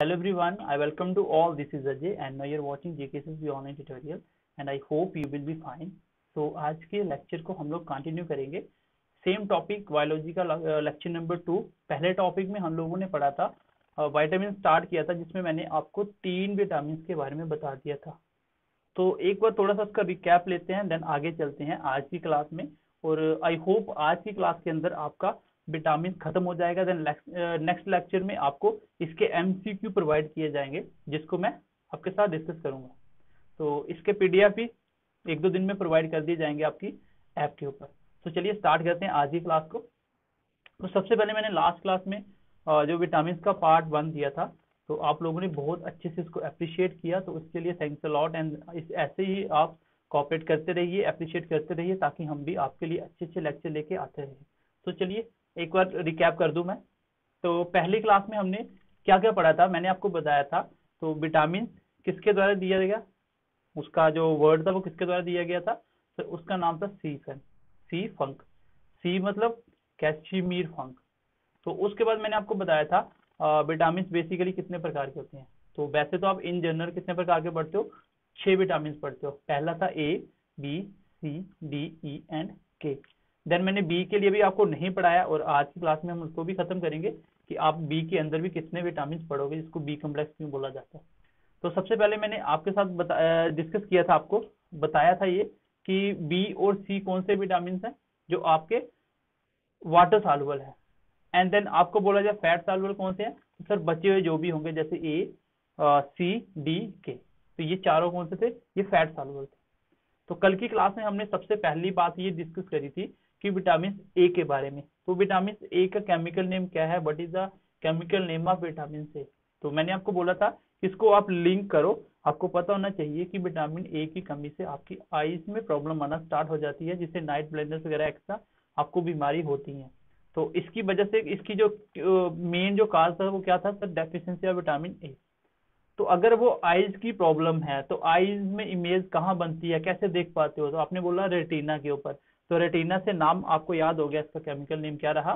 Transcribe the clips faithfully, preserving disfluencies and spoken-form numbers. Hello everyone, I welcome to all. This is Ajay and now you're watching J K S S B online tutorial and I hope you will be fine. So आज के lecture को हम लोग continue करेंगे. Same topic biology का lecture number two. पहले topic में हम लोगों ने पढ़ा था विटामिन स्टार्ट किया था, जिसमें मैंने आपको तीन विटामिन के बारे में बता दिया था. तो एक बार थोड़ा सा उसका रिकैप लेते हैं, देन आगे चलते हैं आज की क्लास में. और आई होप आज की क्लास के अंदर आपका विटामिन खत्म हो जाएगा. देन नेक्स्ट लेक्चर में आपको इसके एमसीक्यू प्रोवाइड किए जाएंगे, जिसको मैं आपके साथ डिस्कस करूंगा. तो इसके पीडीएफ भी एक दो दिन में प्रोवाइड कर दिए जाएंगे आपकी ऐप के ऊपर. तो चलिए स्टार्ट करते हैं आज की क्लास को. तो सबसे पहले मैंने लास्ट क्लास में जो विटामिन का पार्ट वन दिया था, तो आप लोगों ने बहुत अच्छे से इसको अप्रिशिएट किया, तो उसके लिए थैंक्स अ लॉट. एंड ऐसे ही आप कॉपरेट करते रहिए, अप्रिशिएट करते रहिए, ताकि हम भी आपके लिए अच्छे अच्छे लेक्चर लेके आते रहें. तो चलिए एक बार रिकैप कर दूं मैं. तो पहली क्लास में हमने क्या क्या पढ़ा था, मैंने आपको बताया था. तो विटामिन किसके द्वारा दिया गया, उसका जो वर्ड था वो किसके द्वारा दिया गया था, तो उसका नाम था सी फंक. सी फंक सी मतलब कैशमीर फंक. तो उसके बाद मैंने आपको बताया था विटामिन बेसिकली कितने प्रकार के होते हैं. तो वैसे तो आप इन जनरल कितने प्रकार के पढ़ते हो, छः विटामिन पढ़ते हो. पहला था A, B, C, D, E and K. Then मैंने बी के लिए भी आपको नहीं पढ़ाया, और आज की क्लास में हम उसको भी खत्म करेंगे कि आप बी के अंदर भी कितने विटामिन पढ़ोगे, जिसको बी कम्प्लेक्स क्यों बोला जाता है. तो सबसे पहले मैंने आपके साथ डिस्कस किया था, आपको बताया था ये कि बी और सी कौन से विटामिन हैं जो आपके वाटर साल्युबल है. एंड देन आपको बोला जाए फैट साल्युबल कौन से हैं, तो सर बचे हुए जो भी होंगे जैसे ए, सी, डी, के. तो ये चारों कौन से थे, ये फैट साल्युबल थे. तो कल की क्लास में हमने सबसे पहली बात ये डिस्कस करी थी कि विटामिन ए के बारे में. तो विटामिन ए का केमिकल नेम क्या है, what is the chemical name of vitamin A. तो मैंने आपको बोला था इसको आप लिंक करो, आपको पता होना चाहिए कि विटामिन ए की कमी से आपकी आईज में प्रॉब्लम आना स्टार्ट हो जाती है, जिससे नाइट ब्लाइंडनेस वगैरह एक्स्ट्रा आपको बीमारी होती है. तो इसकी वजह से इसकी जो मेन जो काज था वो क्या था, sir deficiency of vitamin A. तो अगर वो आईज की प्रॉब्लम है तो आईज में इमेज कहाँ बनती है, कैसे देख पाते हो, तो आपने बोला रेटिना के ऊपर. तो रेटिना से नाम आपको याद हो गया, इसका केमिकल नेम क्या रहा,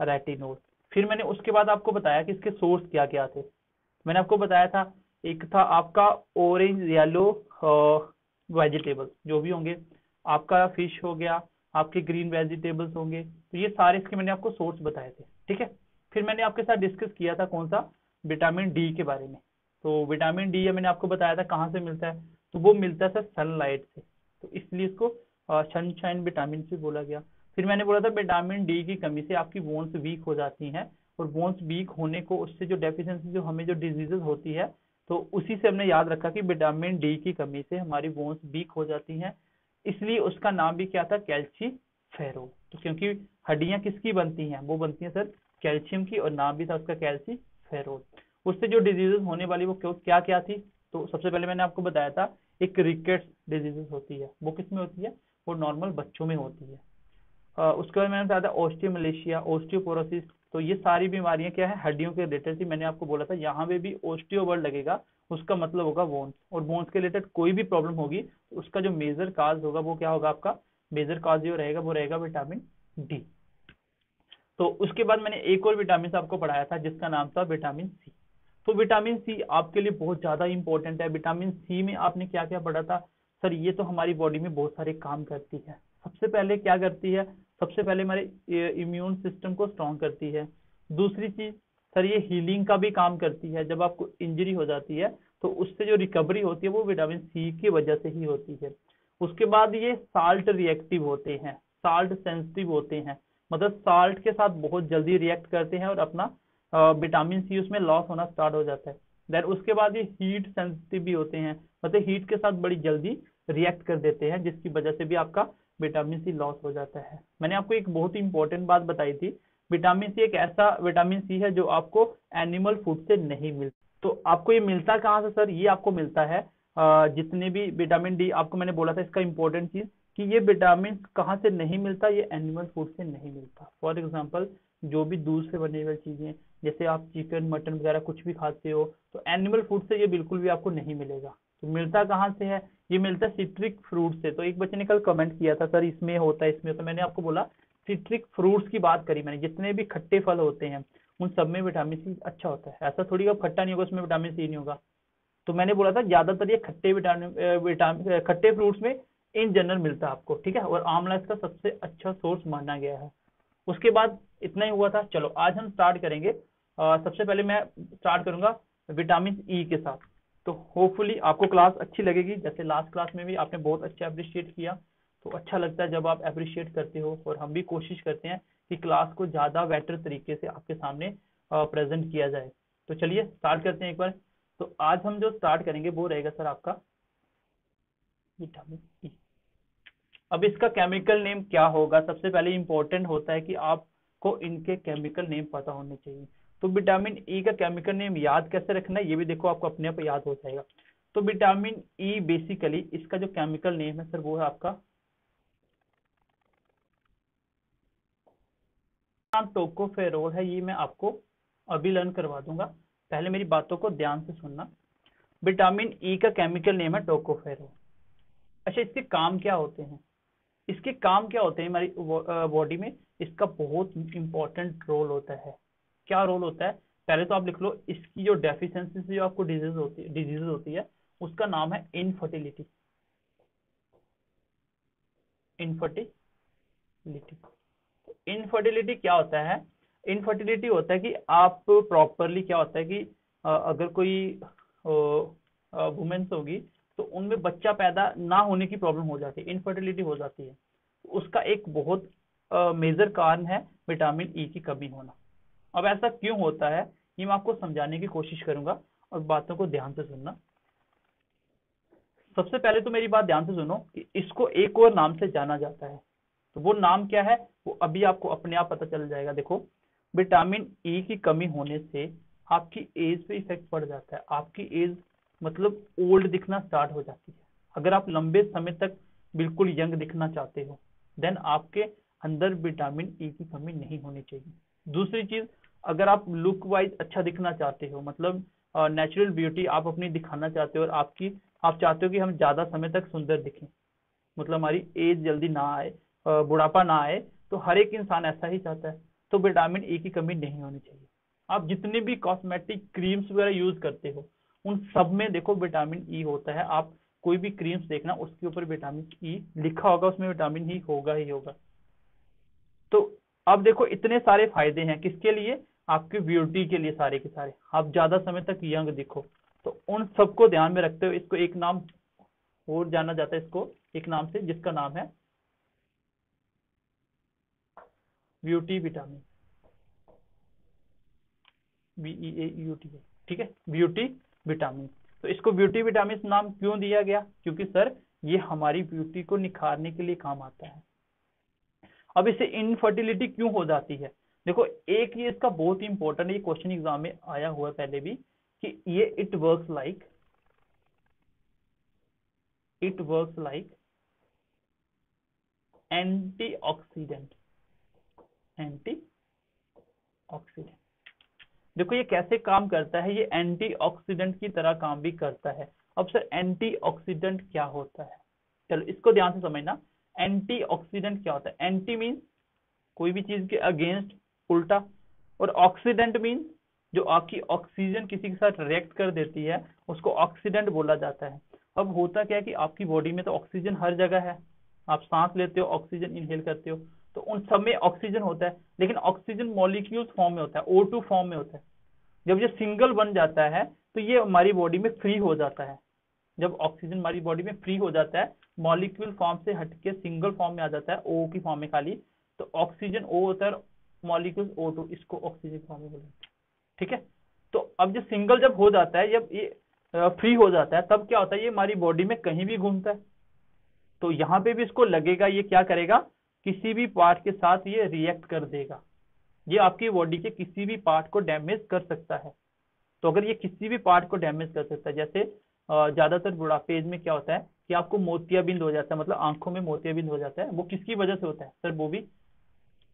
रेटिनोल. फिर मैंने उसके बाद आपको बताया कि इसके सोर्स क्या क्या थे. मैंने आपको बताया था एक था आपका ऑरेंज येलो वेजिटेबल जो भी होंगे, आपका फिश हो गया, आपके ग्रीन वेजिटेबल्स होंगे. तो ये सारे इसके मैंने आपको सोर्स बताए थे, ठीक है. फिर मैंने आपके साथ डिस्कस किया था कौन सा, विटामिन डी के बारे में. तो विटामिन डी मैंने आपको बताया था कहाँ से मिलता है, तो वो मिलता है सर सनलाइट से. तो इसलिए इसको सनशाइन विटामिन से बोला गया. फिर मैंने बोला था विटामिन डी की कमी से आपकी बोन्स वीक हो जाती हैं, और बोन्स वीक होने को उससे जो डेफिशिएंसी जो हमें जो डिजीजेस होती है, तो उसी से हमने याद रखा कि विटामिन डी की कमी से हमारी बोन्स वीक हो जाती हैं. इसलिए उसका नाम भी क्या था, कैल्सीफेरॉल. तो क्योंकि हड्डियाँ किसकी बनती हैं, वो बनती हैं सर कैल्शियम की, और नाम भी था उसका कैल्सीफेरॉल. उससे जो डिजीजेस होने वाली वो क्या क्या थी, तो सबसे पहले मैंने आपको बताया था एक रिकेट्स डिजीजेस होती है, वो किसमें होती है, वो नॉर्मल बच्चों में होती है. आ, उसके बाद मैंने बताया ऑस्टियोमलेशिया, ऑस्टियोपोरोसिस. तो ये सारी बीमारियां क्या है, हड्डियों के रिलेटेड थी. मैंने आपको बोला था यहाँ पे भी ऑस्टियो वर्ड लगेगा, उसका मतलब होगा बोन्स, और बोन्स के रिलेटेड कोई भी प्रॉब्लम होगी तो उसका जो मेजर काज होगा वो क्या होगा, आपका मेजर काज जो रहेगा वो रहेगा विटामिन डी. तो उसके बाद मैंने एक और विटामिन आपको पढ़ाया था जिसका नाम था विटामिन सी. तो विटामिन सी आपके लिए बहुत ज़्यादा इंपॉर्टेंट है. विटामिन सी में आपने क्या क्या पढ़ा था, सर ये तो हमारी बॉडी में बहुत सारे काम करती है. सबसे पहले क्या करती है, सबसे पहले हमारे इम्यून सिस्टम को स्ट्रॉन्ग करती है. दूसरी चीज सर ये हीलिंग का भी काम करती है, जब आपको इंजरी हो जाती है तो उससे जो रिकवरी होती है वो विटामिन सी की वजह से ही होती है. उसके बाद ये साल्ट रिएक्टिव होते हैं, साल्ट सेंसिटिव होते हैं, मतलब साल्ट के साथ बहुत जल्दी रिएक्ट करते हैं और अपना विटामिन uh, सी उसमें लॉस होना स्टार्ट हो जाता है. देन उसके बाद ये हीट सेंसिटिव भी होते हैं, मतलब हीट के साथ बड़ी जल्दी रिएक्ट कर देते हैं, जिसकी वजह से भी आपका विटामिन सी लॉस हो जाता है. मैंने आपको एक बहुत ही इंपॉर्टेंट बात बताई थी, विटामिन सी एक ऐसा विटामिन सी है जो आपको एनिमल फूड से नहीं मिलता. तो आपको ये मिलता कहाँ से सर, ये आपको मिलता है जितने भी विटामिन डी आपको मैंने बोला था. इसका इंपॉर्टेंट चीज कि ये विटामिन कहाँ से नहीं मिलता, ये एनिमल फूड से नहीं मिलता. फॉर एग्जाम्पल जो भी दूध से बनी हुई चीजें, जैसे आप चिकन मटन वगैरह कुछ भी खाते हो, तो एनिमल फूड से ये बिल्कुल भी आपको नहीं मिलेगा. तो मिलता कहाँ से है, ये मिलता है सिट्रिक फ्रूट से. तो एक बच्चे ने कल कमेंट किया था सर इसमें होता है इसमें, तो मैंने आपको बोला सिट्रिक फ्रूट्स की बात करी मैंने, जितने भी खट्टे फल होते हैं उन सब में विटामिन सी अच्छा होता है। ऐसा थोड़ी अब खट्टा नहीं होगा उसमें विटामिन सी नहीं होगा। तो मैंने बोला था ज्यादातर ये खट्टे विटामिन विटामिन खट्टे फ्रूट्स में इन जनरल मिलता है आपको, ठीक है। और आंवला इसका सबसे अच्छा सोर्स माना गया है। उसके बाद इतना ही हुआ था। चलो आज हम स्टार्ट करेंगे, आ, सबसे पहले मैं स्टार्ट करूंगा विटामिन ई के साथ। तो होपफुली आपको क्लास अच्छी लगेगी, जैसे लास्ट क्लास में भी आपने बहुत अच्छा अप्रिशिएट किया। तो अच्छा लगता है जब आप अप्रिशिएट करते हो, और हम भी कोशिश करते हैं कि क्लास को ज़्यादा बेटर तरीके से आपके सामने प्रेजेंट किया जाए। तो चलिए स्टार्ट करते हैं एक बार। तो आज हम जो स्टार्ट करेंगे वो रहेगा सर आपका विटामिन ई। अब इसका केमिकल नेम क्या होगा, सबसे पहले इंपॉर्टेंट होता है कि आपको इनके केमिकल नेम पता होने चाहिए। तो विटामिन ई का केमिकल नेम याद कैसे रखना है ये भी देखो, आपको अपने आप याद हो जाएगा। तो विटामिन ई बेसिकली इसका जो केमिकल नेम है सर वो है आपका टोकोफेरोल है। ये मैं आपको अभी लर्न करवा दूंगा, पहले मेरी बातों को ध्यान से सुनना। विटामिन ई का केमिकल नेम है टोकोफेरोल। अच्छा, इसके काम क्या होते हैं, इसके काम क्या होते हैं हमारी बॉडी में, इसका बहुत इंपॉर्टेंट रोल होता है। क्या रोल होता है, पहले तो आप लिख लो, इसकी जो डेफिशिएंसी से जो आपको डिजीज होती है डिजीज होती है उसका नाम है इनफर्टिलिटी। इनफर्टिलिटी इनफर्टिलिटी क्या होता है, इनफर्टिलिटी होता है कि आप प्रॉपरली क्या होता है कि अगर कोई वुमेन्स होगी तो उनमें बच्चा पैदा ना होने की प्रॉब्लम हो जाती है, इनफर्टिलिटी हो जाती है। उसका एक बहुत मेजर कारण है विटामिन ई की कमी होना। अब ऐसा क्यों होता है ये मैं आपको समझाने की कोशिश करूंगा, और बातों को ध्यान से सुनना। सबसे पहले तो मेरी बात ध्यान से सुनो कि इसको एक और नाम से जाना जाता है। तो वो नाम क्या है वो अभी आपको अपने आप पता चल जाएगा। देखो, विटामिन ई की कमी होने से आपकी एज पे इफेक्ट पड़ जाता है। आपकी एज मतलब ओल्ड दिखना स्टार्ट हो जाती है। अगर आप लंबे समय तक बिल्कुल यंग दिखना चाहते हो देन आपके अंदर विटामिन ई की कमी नहीं होनी चाहिए। दूसरी चीज, अगर आप लुक वाइज अच्छा दिखना चाहते हो, मतलब नेचुरल ब्यूटी आप अपनी दिखाना चाहते हो, और आपकी आप चाहते हो कि हम ज्यादा समय तक सुंदर दिखें, मतलब हमारी एज जल्दी ना आए, बुढ़ापा ना आए, तो हर एक इंसान ऐसा ही चाहता है, तो विटामिन ई की कमी नहीं होनी चाहिए। आप जितने भी कॉस्मेटिक क्रीम्स वगैरह यूज करते हो उन सब में देखो विटामिन ई होता है। आप कोई भी क्रीम्स देखना उसके ऊपर विटामिन ई लिखा होगा, उसमें विटामिन ई होगा ही होगा। तो अब देखो इतने सारे फायदे हैं, किसके लिए, आपके ब्यूटी के लिए, सारे के सारे आप ज्यादा समय तक यंग दिखो। तो उन सबको ध्यान में रखते हुए इसको एक नाम और जाना जाता है, इसको एक नाम से, जिसका नाम है beauty vitamin, B E A U T, ठीक है, ब्यूटी विटामिन। तो इसको ब्यूटी विटामिन नाम क्यों दिया गया, क्योंकि सर ये हमारी ब्यूटी को निखारने के लिए काम आता है। अब इसे इनफर्टिलिटी क्यों हो जाती है, देखो एक ये इसका बहुत ही इंपॉर्टेंट, ये क्वेश्चन एग्जाम में आया हुआ है पहले भी, कि ये it works like it works like antioxidant antioxidant. देखो ये कैसे काम करता है, ये एंटीऑक्सीडेंट की तरह काम भी करता है। अब सर एंटीऑक्सीडेंट क्या होता है, चलो इसको ध्यान से समझना। एंटीऑक्सीडेंट क्या होता है, एंटी मीन कोई भी चीज के अगेंस्ट, उल्टा, और ऑक्सीडेंट मीन जो आपकी ऑक्सीजन किसी के साथ रिएक्ट कर देती है उसको ऑक्सीडेंट बोला जाता है। अब होता क्या है कि आपकी बॉडी में तो ऑक्सीजन हर जगह है, आप सांस लेते हो ऑक्सीजन इनहेल करते हो, तो उन सब में ऑक्सीजन होता है, लेकिन ऑक्सीजन मॉलिक्यूल्स फॉर्म में होता है, ओ टू फॉर्म में होता है। जब ये सिंगल बन जाता है तो ये हमारी बॉडी में फ्री हो जाता है। जब ऑक्सीजन हमारी बॉडी में फ्री हो जाता है, मॉलिक्यूल फॉर्म से हटके सिंगल फॉर्म में आ जाता है, ओ की फॉर्म में खाली, तो ऑक्सीजन ओ होता है, मॉलिक्यूल ओ टू, इसको ऑक्सीजन फॉर्म में बोलते हैं, ठीक है। तो अब जो सिंगल जब हो जाता है, जब ये फ्री हो जाता है, तब क्या होता है, ये हमारी बॉडी में कहीं भी घूमता है। तो यहाँ पे भी इसको लगेगा, ये क्या करेगा, किसी भी पार्ट के साथ ये रिएक्ट कर देगा, ये आपकी बॉडी के किसी भी पार्ट को डैमेज कर सकता है। तो अगर ये किसी भी पार्ट को डैमेज कर सकता है, जैसे ज्यादातर बुढ़ापे में क्या होता है कि आपको मोतियाबिंद हो जाता है, मतलब आंखों में मोतियाबिंद हो जाता है, वो किसकी वजह से होता है सर, वो भी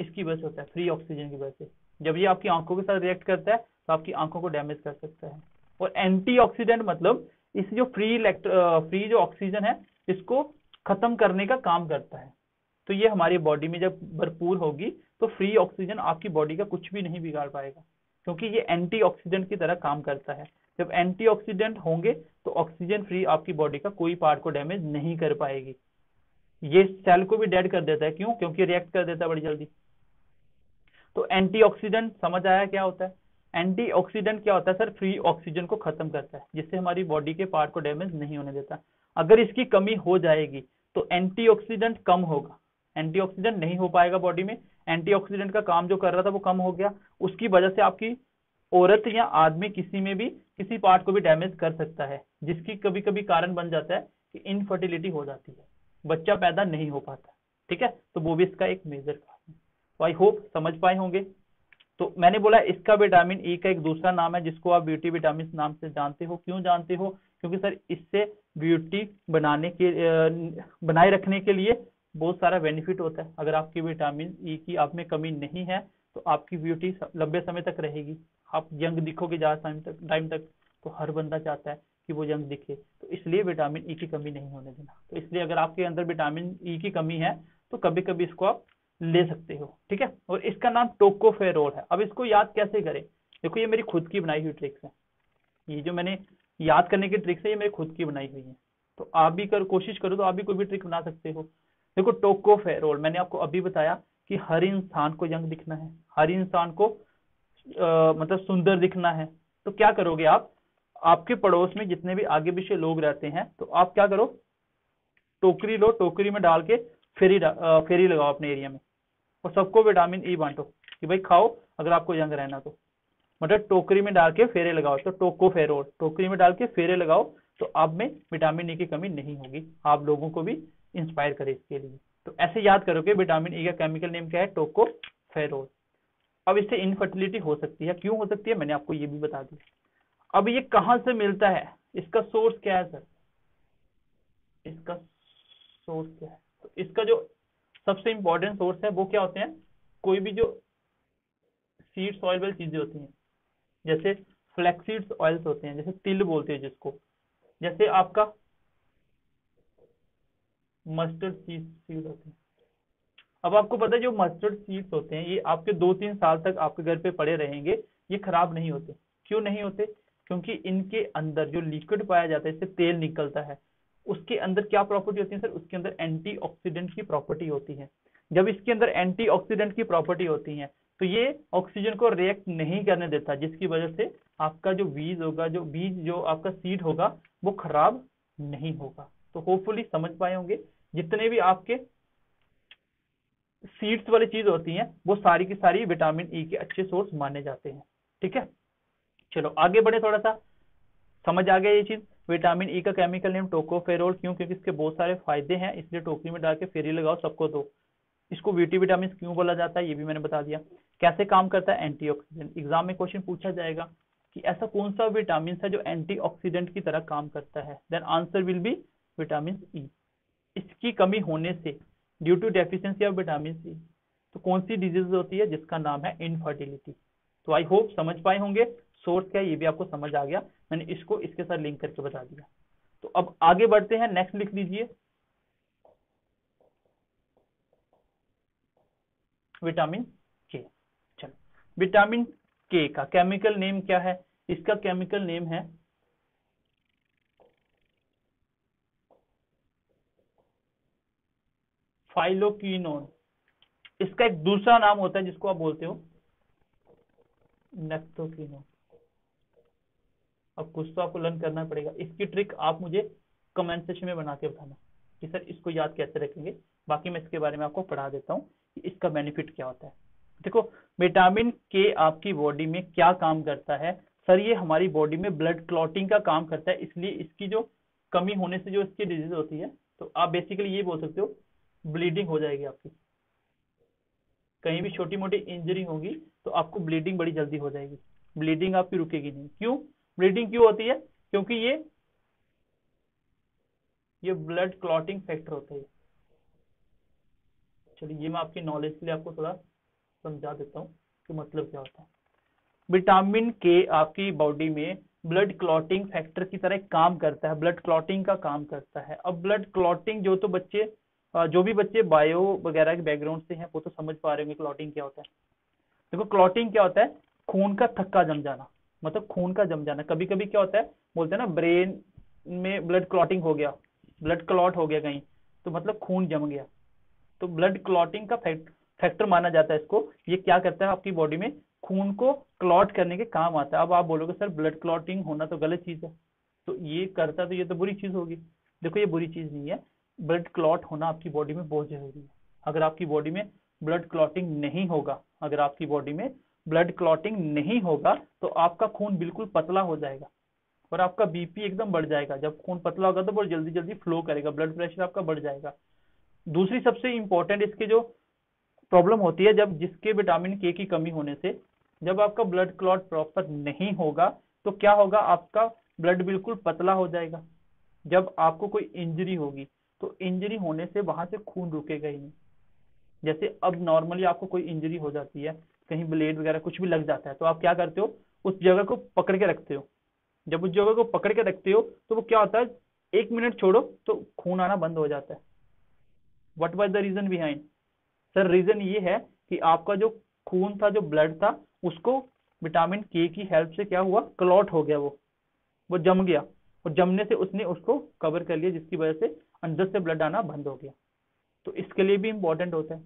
इसकी वजह से होता है, फ्री ऑक्सीजन की वजह से। जब ये आपकी आंखों के साथ रिएक्ट करता है तो आपकी आंखों को डैमेज कर सकता है। और एंटीऑक्सीडेंट मतलब इस जो फ्री फ्री जो ऑक्सीजन है इसको खत्म करने का काम करता है। तो ये हमारी बॉडी में जब भरपूर होगी तो फ्री ऑक्सीजन आपकी बॉडी का कुछ भी नहीं बिगाड़ पाएगा। क्योंकि ये एंटीऑक्सीडेंट की तरह काम करता है। जब एंटीऑक्सीडेंट होंगे तो ऑक्सीजन फ्री आपकी बॉडी का कोई पार्ट को डैमेज नहीं कर पाएगी। ये सेल को भी डेड कर देता है, क्यों? क्योंकि रिएक्ट कर देता है बड़ी जल्दी। तो एंटीऑक्सीडेंट समझ आया क्या होता है? एंटीऑक्सीडेंट क्या होता है सर? फ्री ऑक्सीजन को खत्म करता है, जिससे हमारी बॉडी के पार्ट को डैमेज नहीं होने देता। अगर इसकी कमी हो जाएगी तो एंटीऑक्सीडेंट कम होगा, एंटीऑक्सीडेंट नहीं हो पाएगा बॉडी में। एंटीऑक्सीडेंट का काम जो कर रहा था वो कम हो गया, उसकी वजह से आपकी औरत या आदमी किसी में भी किसी पार्ट को भी डैमेज कर सकता है, जिसकी कभी कभी कारण बन जाता है कि इनफर्टिलिटी हो जाती है, बच्चा पैदा नहीं हो पाता। ठीक है, तो वो भी इसका एक मेजर कारण है। तो आई होप समझ पाए होंगे। तो मैंने बोला इसका विटामिन ई का एक दूसरा नाम है, जिसको आप ब्यूटी विटामिन नाम से जानते हो। क्यों जानते हो? क्योंकि सर इससे ब्यूटी बनाने के बनाए रखने के लिए बहुत सारा बेनिफिट होता है। अगर आपकी विटामिन ई की आप में कमी नहीं है तो आपकी ब्यूटी लंबे समय तक रहेगी, आप यंग दिखोगे ज़्यादा टाइम तक टाइम तक तो हर बंदा चाहता है कि वो यंग दिखे, तो इसलिए विटामिन ई की कमी नहीं होने देना। तो इसलिए अगर आपके अंदर विटामिन ई की कमी है तो कभी कभी इसको आप ले सकते हो। ठीक है, और इसका नाम टोकोफेरोल है। अब इसको याद कैसे करें? देखो ये मेरी खुद की बनाई हुई ट्रिक्स है, ये जो मैंने याद करने की ट्रिक्स है ये मेरी खुद की बनाई हुई है। तो आप भी कर कोशिश करो तो आप भी कोई भी ट्रिक बना सकते हो। देखो टोकोफेरोल, मैंने आपको अभी बताया कि हर इंसान को यंग दिखना है, हर इंसान को आ, मतलब सुंदर दिखना है, तो क्या करोगे आप? आपके पड़ोस में जितने भी आगे पीछे लोग रहते हैं तो आप क्या करो, टोकरी लो, टोकरी में डाल के फेरी डा, फेरी लगाओ अपने एरिया में और सबको विटामिन ई बांटो कि भाई खाओ अगर आपको यंग रहना तो। मतलब टोकरी में डाल के फेरे लगाओ, तो टोकोफेरोल टोकरी में डाल के फेरे लगाओ तो आप में विटामिन ई की कमी नहीं होगी। आप लोगों को भी इंस्पायर करे इसके लिए। तो ऐसे याद करो कि विटामिन ई का केमिकल नेम क्या है, टोकोफेरोल। अब इससे इनफर्टिलिटी हो सकती है, क्यों हो सकती है मैंने आपको ये भी बता दिया। अब ये कहाँ से मिलता है, इसका सोर्स क्या है सर? इसका सोर्स क्या है? तो इसका जो सबसे इंपॉर्टेंट सोर्स है वो क्या होते हैं? कोई भी जो सीड सॉइल वाली चीजें होती हैं, जैसे फ्लैक्सीड्स ऑयल्स होते हैं, जैसे तिल बोलते हैं जिसको, जैसे आपका मस्टर्ड सीड सीड होते हैं। अब आपको पता है जो मस्टर्ड सीड्स होते हैं ये आपके दो तीन साल तक आपके घर पे पड़े रहेंगे, ये खराब नहीं होते। क्यों नहीं होते? क्योंकि इनके अंदर जो लिक्विड पाया जाता है, इससे तेल निकलता है, उसके अंदर क्या प्रॉपर्टी होती है सर? उसके अंदर एंटीऑक्सीडेंट की प्रॉपर्टी होती है। जब इसके अंदर एंटीऑक्सीडेंट की प्रॉपर्टी होती है तो ये ऑक्सीजन को रिएक्ट नहीं करने देता, जिसकी वजह से आपका जो बीज होगा जो बीज जो आपका सीड होगा वो खराब नहीं होगा। तो होपफुली समझ पाए होंगे। जितने भी आपके सीड्स वाली चीज होती हैं वो सारी की सारी विटामिन ई के अच्छे सोर्स माने जाते हैं। ठीक है, चलो आगे बढ़े। थोड़ा सा समझ आ गया ये चीज, विटामिन ई का केमिकल नेम टोकोफेरोल। क्यों? क्योंकि इसके बहुत सारे फायदे हैं, इसलिए टोकरी में डाल के फेरी लगाओ सबको दो। इसको ब्यूटी विटामिन क्यों बोला जाता है ये भी मैंने बता दिया। कैसे काम करता है? एंटीऑक्सीडेंट। एग्जाम में क्वेश्चन पूछा जाएगा कि ऐसा कौन सा विटामिन है जो एंटीऑक्सीडेंट की तरह काम करता है, then answer will be vitamin E. इसकी कमी होने से due to deficiency of vitamin C तो कौन सी डिजीज होती है, जिसका नाम है इनफर्टिलिटी। तो आई होप समझ पाए होंगे सोर्स क्या है ये भी आपको समझ आ गया, मैंने इसको इसके साथ लिंक करके बता दिया। तो अब आगे बढ़ते हैं, नेक्स्ट लिख लीजिए विटामिन के। चलो विटामिन के का केमिकल नेम क्या है? इसका केमिकल नेम है फाइलोक्विनोन। इसका एक दूसरा नाम होता है जिसको आप बोलते हो नेफ्थोक्विनोन। अब कुछ तो आपको लर्न करना पड़ेगा, इसकी ट्रिक आप मुझे कमेंट सेक्शन में बना के बताना कि सर इसको याद कैसे रखेंगे। बाकी मैं इसके बारे में आपको पढ़ा देता हूँ कि इसका बेनिफिट क्या होता है। देखो विटामिन के आपकी बॉडी में क्या काम करता है सर? ये हमारी बॉडी में ब्लड क्लॉटिंग का काम करता है, इसलिए इसकी जो कमी होने से जो इसकी डिजीज होती है, तो आप बेसिकली ये बोल सकते हो ब्लीडिंग हो जाएगी आपकी। कहीं भी छोटी मोटी इंजरी होगी तो आपको ब्लीडिंग बड़ी जल्दी हो जाएगी, ब्लीडिंग आपकी रुकेगी नहीं। क्यों ब्लीडिंग क्यों होती है? क्योंकि ये ये ब्लड क्लॉटिंग फैक्टर होता है। चलिए ये मैं आपकी नॉलेज के लिए आपको थोड़ा समझा देता हूँ कि मतलब क्या होता है। विटामिन के आपकी बॉडी में ब्लड क्लॉटिंग फैक्टर की तरह काम करता है, ब्लड क्लॉटिंग का काम करता है। अब ब्लड क्लॉटिंग जो तो बच्चे जो भी बच्चे बायो वगैरह के बैकग्राउंड से हैं वो तो समझ पा रहे होंगे क्लॉटिंग क्या होता है। देखो क्लॉटिंग क्या होता है, खून का थक्का जम जाना, मतलब खून का जम जाना। कभी कभी क्या होता है, बोलते हैं ना ब्रेन में ब्लड क्लॉटिंग हो गया, ब्लड क्लॉट हो गया कहीं, तो मतलब खून जम गया, तो ब्लड क्लॉटिंग का फैक्टर माना जाता है इसको। ये क्या करता है आपकी बॉडी में, खून को क्लॉट करने के काम आता है। अब आप बोलोगे सर ब्लड क्लॉटिंग होना तो गलत चीज है, तो ये करता तो ये तो बुरी चीज होगी। देखो ये बुरी चीज नहीं है, ब्लड क्लॉट होना आपकी बॉडी में बहुत जरूरी है। अगर आपकी बॉडी में ब्लड क्लॉटिंग नहीं होगा, अगर आपकी बॉडी में ब्लड क्लॉटिंग नहीं होगा तो आपका खून बिल्कुल पतला हो जाएगा और आपका बीपी एकदम बढ़ जाएगा। जब खून पतला होगा तो बहुत जल्दी जल्दी फ्लो करेगा, ब्लड प्रेशर आपका बढ़ जाएगा। दूसरी सबसे इंपॉर्टेंट इसके जो प्रॉब्लम होती है, जब जिसके विटामिन के की कमी होने से, जब आपका ब्लड क्लॉट प्रॉपर नहीं होगा तो क्या होगा, आपका ब्लड बिल्कुल पतला हो जाएगा। जब आपको कोई इंजरी होगी तो इंजरी होने से वहां से खून रुकेगा ही नहीं। जैसे अब नॉर्मली आपको कोई इंजरी हो जाती है, कहीं ब्लेड वगैरह कुछ भी लग जाता है, तो आप क्या करते हो, उस जगह को पकड़ के रखते हो। जब उस जगह को पकड़ के रखते हो तो वो क्या होता है, एक मिनट छोड़ो तो खून आना बंद हो जाता है। What was the reason behind? Sir reason ये है कि आपका जो खून था, जो ब्लड था, उसको विटामिन के की हेल्प से क्या हुआ, क्लॉट हो गया, वो वो जम गया और जमने से उसने उसको कवर कर लिया, जिसकी वजह से अंदर से ब्लड आना बंद हो गया। तो इसके लिए भी इंपॉर्टेंट होता है।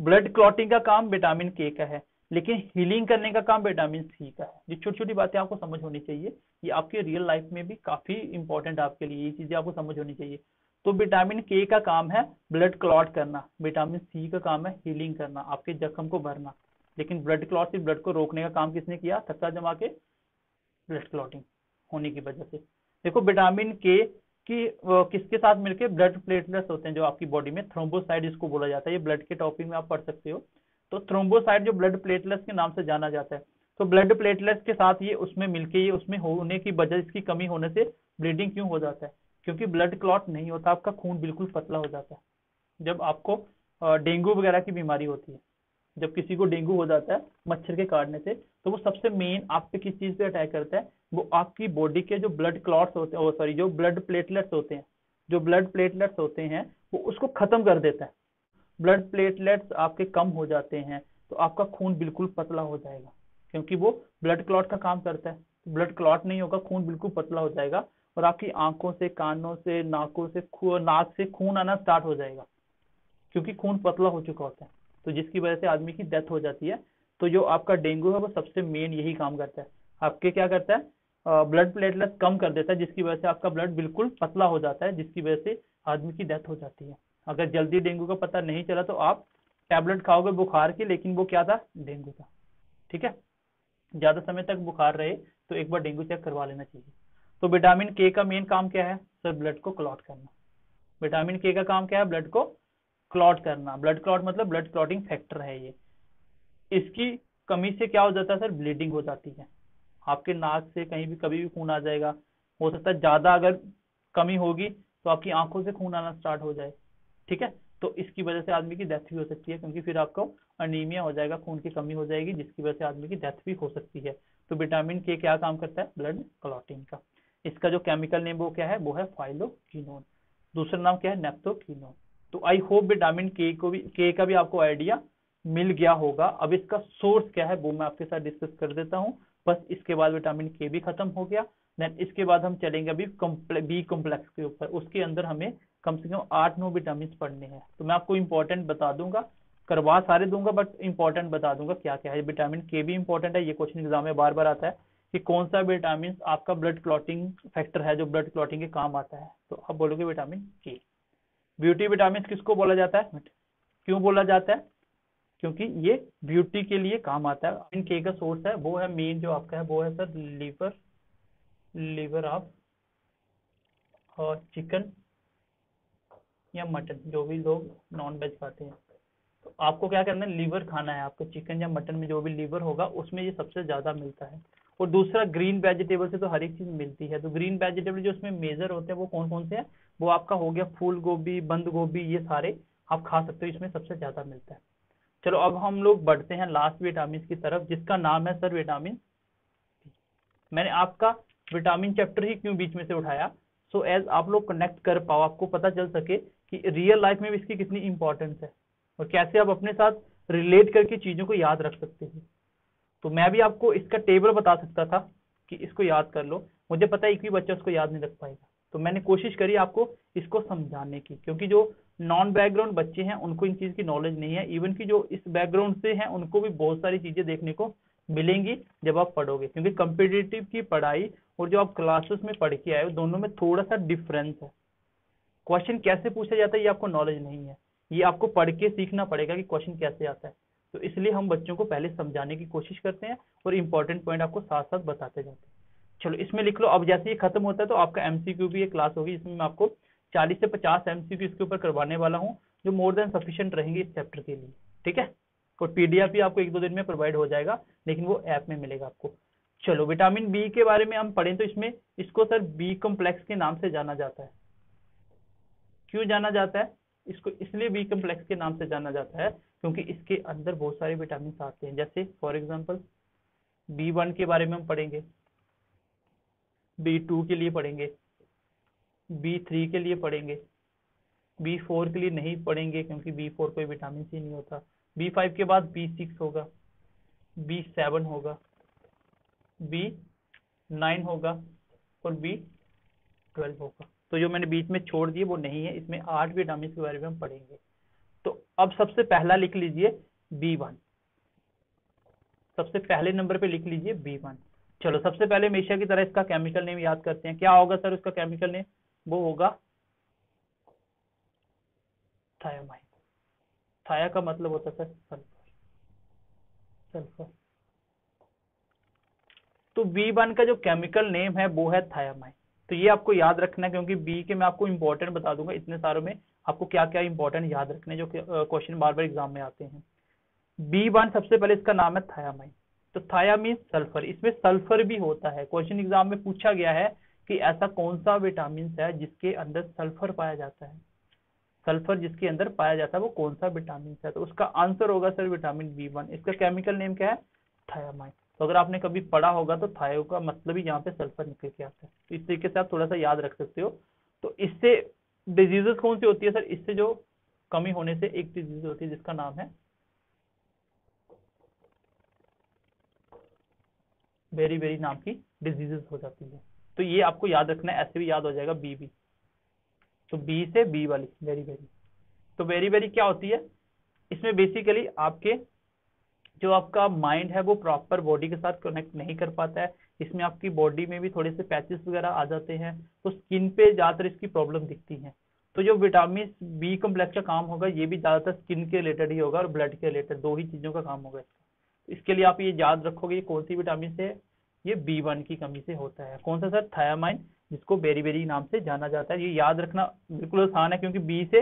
ब्लड क्लॉटिंग का काम विटामिन के का है, लेकिन हीलिंग करने का काम विटामिन सी का है। ये छोटी छोटी बातें आपको समझ होनी चाहिए, ये आपके रियल लाइफ में भी काफी इंपॉर्टेंट आपके लिए, ये चीजें आपको समझ होनी चाहिए। तो विटामिन के का काम है ब्लड क्लॉट करना, विटामिन सी का काम है हीलिंग करना, आपके जख्म को भरना, लेकिन ब्लड क्लॉट से ब्लड को रोकने का काम किसने किया, थक्का जमा के ब्लड क्लॉटिंग होने की वजह से। देखो विटामिन के कि किसके साथ मिलके ब्लड प्लेटलेट्स होते हैं जो आपकी बॉडी में, थ्रोम्बोसाइट इसको बोला जाता है, ये ब्लड के टॉपिक में आप पढ़ सकते हो। तो थ्रोम्बोसाइट जो ब्लड प्लेटलेट्स के नाम से जाना जाता है, तो ब्लड प्लेटलेट्स के साथ ये उसमें मिलके, ये उसमें होने की वजह, इसकी कमी होने से ब्लीडिंग क्यों हो जाता है, क्योंकि ब्लड क्लॉट नहीं होता, आपका खून बिल्कुल पतला हो जाता है। जब आपको डेंगू वगैरह की बीमारी होती है, जब किसी को डेंगू हो जाता है मच्छर के काटने से, तो वो सबसे मेन आप पे किस चीज पे अटैक करता है, वो आपकी बॉडी के जो ब्लड क्लॉट्स होते हैं, सॉरी जो ब्लड प्लेटलेट्स होते हैं, जो ब्लड प्लेटलेट्स होते हैं वो उसको खत्म कर देता है। ब्लड प्लेटलेट्स आपके कम हो जाते हैं तो आपका खून बिल्कुल पतला हो जाएगा, क्योंकि वो ब्लड क्लॉट का काम करता है। ब्लड क्लॉट नहीं होगा, खून बिल्कुल पतला हो जाएगा और आपकी आंखों से, कानों से, नाकों से, नाक से खून आना स्टार्ट हो जाएगा, क्योंकि खून पतला हो चुका होता है, तो जिसकी वजह से आदमी की डेथ हो जाती है। तो जो आपका डेंगू है वो सबसे मेन यही काम करता है, आपके क्या करता है, ब्लड प्लेटलेट कम कर देता है, जिसकी वजह से आपका ब्लड बिल्कुल पतला हो जाता है, जिसकी वजह से आदमी की डेथ हो जाती है। अगर जल्दी डेंगू का पता नहीं चला तो आप टैबलेट खाओगे बुखार की, लेकिन वो क्या था, डेंगू था। ठीक है, ज्यादा समय तक बुखार रहे तो एक बार डेंगू चेक करवा लेना चाहिए। तो विटामिन के का मेन काम क्या है सर, ब्लड को क्लॉट करना। विटामिन के का काम क्या है, ब्लड को क्लॉट करना। ब्लड क्लॉट मतलब ब्लड क्लॉटिंग फैक्टर है ये। इसकी कमी से क्या हो जाता है सर, ब्लीडिंग हो जाती है। आपके नाक से कहीं भी कभी भी खून आ जाएगा, हो सकता है ज्यादा अगर कमी होगी तो आपकी आंखों से खून आना स्टार्ट हो जाए। ठीक है, तो इसकी वजह से आदमी की डेथ भी हो सकती है, क्योंकि फिर आपको अनीमिया हो जाएगा, खून की कमी हो जाएगी, जिसकी वजह से आदमी की डेथ भी हो सकती है। तो विटामिन के क्या काम करता है, ब्लड क्लॉटिंग का। इसका जो केमिकल नेम वो क्या है, वो है फाइलोक्विनोन, दूसरा नाम क्या है, नेप्थोक्विनोन। तो आई होप विटामिन के को भी के का भी आपको आइडिया मिल गया होगा। अब इसका सोर्स क्या है वो मैं आपके साथ डिस्कस कर देता हूं। बस इसके बाद विटामिन के भी खत्म हो गया, देन इसके बाद हम चलेंगे अभी बी कॉम्प्लेक्स के ऊपर। उसके अंदर हमें कम से कम आठ नौ विटामिन पढ़ने हैं, तो मैं आपको इंपॉर्टेंट बता दूंगा, करवा सारे दूंगा बट इंपॉर्टेंट बता दूंगा क्या क्या है। विटामिन के भी इंपॉर्टेंट है, ये क्वेश्चन एग्जाम में बार बार आता है कि कौन सा विटामिन आपका ब्लड क्लॉटिंग फैक्टर है जो ब्लड क्लॉटिंग के काम आता है, तो आप बोलोगे विटामिन के। ब्यूटी विटामिन किसको बोला जाता है, क्यों बोला जाता है, क्योंकि ये ब्यूटी के लिए काम आता है। विटामिन के का सोर्स है वो है मेन जो आपका है वो है सर लीवर, लीवर आप और चिकन या मटन, जो भी लोग नॉन वेज खाते हैं। तो आपको क्या करना है, लीवर खाना है आपको, चिकन या मटन में जो भी लीवर होगा उसमें ये सबसे ज्यादा मिलता है। और दूसरा ग्रीन वेजिटेबल से तो हर एक चीज मिलती है, तो ग्रीन वेजिटेबल जो उसमें मेजर होते हैं वो कौन कौन से हैं, वो आपका हो गया फूल गोभी, बंद गोभी, ये सारे आप खा सकते हो, इसमें सबसे ज्यादा मिलता है। चलो अब हम लोग बढ़ते हैं लास्ट विटामिन की तरफ, जिसका नाम है सर विटामिन। मैंने आपका विटामिन चैप्टर ही क्यों बीच में से उठाया, सो एज आप लोग कनेक्ट कर पाओ, आपको पता चल सके कि रियल लाइफ में इसकी कितनी इंपॉर्टेंस है और कैसे आप अपने साथ रिलेट करके चीजों को याद रख सकते हैं। तो मैं भी आपको इसका टेबल बता सकता था कि इसको याद कर लो, मुझे पता है एक भी बच्चा उसको याद नहीं रख पाएगा, तो मैंने कोशिश करी आपको इसको समझाने की, क्योंकि जो नॉन बैकग्राउंड बच्चे हैं उनको इन चीज़ की नॉलेज नहीं है, इवन कि जो इस बैकग्राउंड से हैं उनको भी बहुत सारी चीज़ें देखने को मिलेंगी जब आप पढ़ोगे, क्योंकि कम्पिटिटिव की पढ़ाई और जो आप क्लासेस में पढ़ के आए हो दोनों में थोड़ा सा डिफरेंस है। क्वेश्चन कैसे पूछा जाता है ये आपको नॉलेज नहीं है, ये आपको पढ़ के सीखना पड़ेगा कि क्वेश्चन कैसे आता है, तो इसलिए हम बच्चों को पहले समझाने की कोशिश करते हैं और इंपॉर्टेंट पॉइंट आपको साथ साथ बताते जाते हैं। चलो इसमें लिख लो, अब जैसे ये खत्म होता है तो आपका एमसीक्यू भी एक क्लास होगी जिसमें मैं आपको चालीस से पचास एमसीक्यू इसके ऊपर करवाने वाला हूँ जो मोर देन सफिशिएंट रहेंगे इस चैप्टर के लिए, ठीक है। और पीडीएफ भी आपको एक दो दिन में प्रोवाइड हो जाएगा, लेकिन वो ऐप में मिलेगा आपको। चलो विटामिन बी के बारे में हम पढ़ें तो इसमें इसको सर बी कॉम्प्लेक्स के नाम से जाना जाता है। क्यों जाना जाता है इसको? इसलिए बी कॉम्प्लेक्स के नाम से जाना जाता है क्योंकि इसके अंदर बहुत सारे विटामिन आते हैं, जैसे फॉर एग्जाम्पल बी वन के बारे में हम पढ़ेंगे, बी टू के लिए पढ़ेंगे, बी थ्री के लिए पढ़ेंगे, बी फोर के लिए नहीं पढ़ेंगे क्योंकि बी फोर कोई विटामिन सी नहीं होता, बी फाइव के बाद बी सिक्स होगा, बी सेवन होगा, बी नाइन होगा और बी ट्वेल्व होगा। तो जो मैंने बीच में छोड़ दिए वो नहीं है, इसमें आठ विटामिन के बारे में हम पढ़ेंगे। तो अब सबसे पहला लिख लीजिए बी वन, सबसे पहले नंबर पे लिख लीजिए बी वन। चलो सबसे पहले हमेशा की तरह इसका केमिकल नेम याद करते हैं, क्या होगा सर उसका केमिकल नेम? वो होगा थायामाइन। थाया का मतलब होता है सर सल्फर, सल्फर। तो बी वन का जो केमिकल नेम है वो है थायामाइन। तो ये आपको याद रखना है क्योंकि बी के मैं आपको इंपॉर्टेंट बता दूंगा, इतने सारों में आपको क्या क्या इंपॉर्टेंट याद रखने जो क्वेश्चन बार बार एग्जाम में आते हैं। बी वन सबसे पहले इसका नाम है थायामाइन, तो थाया मीन सल्फर, इसमें सल्फर भी होता है। क्वेश्चन एग्जाम में पूछा गया है कि ऐसा कौन सा विटामिन है जिसके अंदर सल्फर पाया जाता है, सल्फर जिसके अंदर पाया जाता है वो कौन सा विटामिन है? तो उसका आंसर होगा सर विटामिन बी वन। इसका केमिकल नेम क्या है? थायामाइन। तो अगर आपने कभी पढ़ा होगा तो थायो का मतलब ही यहाँ पे सल्फर निकल के आता है, तो इस तरीके से आप थोड़ा सा याद रख सकते हो। तो इससे डिजीजेस कौन सी होती है सर? इससे जो कमी होने से एक डिजीज होती है जिसका नाम है बेरी बेरी नाम की डिजीजेस हो जाती है। तो ये आपको याद रखना है, ऐसे भी याद हो जाएगा बी बी, तो बी से बी वाली बेरी बेरी। तो बेरी बेरी क्या होती है? इसमें बेसिकली आपके जो आपका माइंड है वो प्रॉपर बॉडी के साथ कनेक्ट नहीं कर पाता है, इसमें आपकी बॉडी में भी थोड़े से पैचेस वगैरह आ जाते हैं, तो स्किन पे ज़्यादातर इसकी प्रॉब्लम दिखती है। तो जो विटामिन बी कॉम्प्लेक्स का काम होगा ये भी ज़्यादातर स्किन के रिलेटेड ही होगा और ब्लड के रिलेटेड, दो ही चीज़ों का काम होगा। इसके लिए आप ये याद रखोगे ये कौन सी विटामिन से, ये बी वन की कमी से होता है। कौन सा सर? थायामाइन, जिसको बेरी बेरी नाम से जाना जाता है। ये याद रखना बिल्कुल आसान है क्योंकि बी से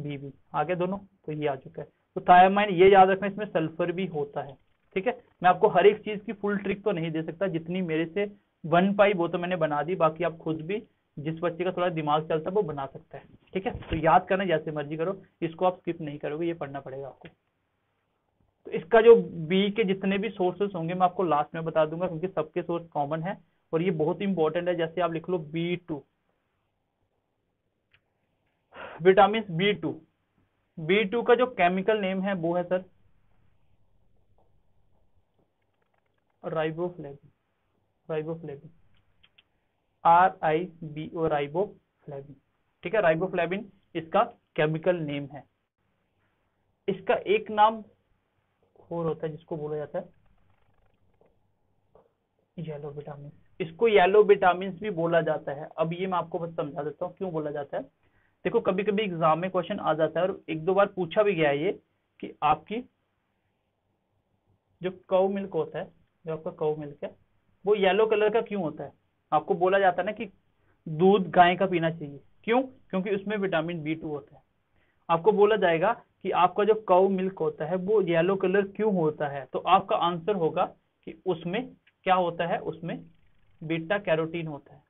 बी बी आगे दोनों, तो ये आ चुका है। तो थायामाइन ये याद रखना, इसमें सल्फर भी होता है, ठीक है। मैं आपको हर एक चीज की फुल ट्रिक तो नहीं दे सकता, जितनी मेरे से बन पाई वो तो मैंने बना दी, बाकी आप खुद भी जिस बच्चे का थोड़ा दिमाग चलता है वो बना सकता है, ठीक है। तो याद करना जैसे मर्जी करो, इसको आप स्किप नहीं करोगे, ये पढ़ना पड़ेगा आपको। तो इसका जो बी के जितने भी सोर्सेस होंगे मैं आपको लास्ट में बता दूंगा क्योंकि सबके सोर्स कॉमन है और ये बहुत इंपॉर्टेंट है। जैसे आप लिख लो B two, vitamin B two, B two का जो केमिकल नेम है वो है sir riboflavin, riboflavin, R I B O riboflavin, ठीक है। राइबोफ्लेविन इसका केमिकल नेम है। इसका एक नाम और होता है जिसको बोला जाता है येलो विटामिन, इसको येलो विटामिन भी बोला जाता है। अब ये मैं आपको बस समझा देता हूँ क्यों बोला जाता है। देखो कभी कभी एग्जाम में क्वेश्चन आ जाता है और एक दो बार पूछा भी गया है ये कि आपकी जो काऊ मिल्क होता है, जो आपका काऊ मिल्क है वो येलो कलर का क्यों होता है? आपको बोला जाता है ना कि दूध गाय का पीना चाहिए, क्यों? क्योंकि उसमें विटामिन बी टू होता है। आपको बोला जाएगा कि आपका जो काऊ मिल्क होता है वो येलो कलर क्यों होता है? तो आपका आंसर होगा कि उसमें क्या होता है, उसमें बीटा कैरोटीन होता है,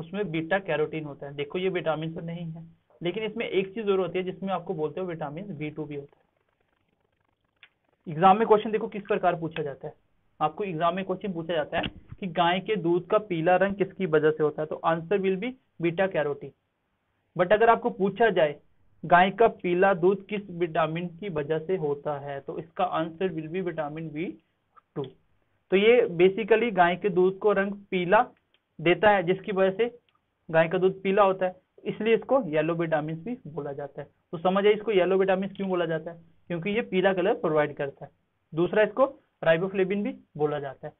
उसमें बीटा कैरोटीन होता है। देखो ये विटामिन तो नहीं है, लेकिन इसमें एक चीज और होती है जिसमें आपको बोलते हो विटामिन बी टू भी होता है। एग्जाम में क्वेश्चन देखो किस प्रकार पूछा जाता है, आपको एग्जाम में क्वेश्चन पूछा जाता है कि गाय के दूध का पीला रंग किसकी वजह से होता है, तो answer will be beta carotene. But अगर आपको पूछा जाए गाय का पीला दूध किस विटामिन की वजह से होता है? तो इसका answer will be vitamin B two. तो ये बेसिकली गाय के दूध को रंग पीला देता है, जिसकी वजह से गाय का दूध पीला होता है, इसलिए इसको येलो विटामिन भी बोला जाता है। तो समझिए इसको येलो विटामिन क्यों बोला जाता है, क्योंकि ये पीला कलर प्रोवाइड करता है। दूसरा, इसको राइबोफ्लेविन भी बोला जाता है।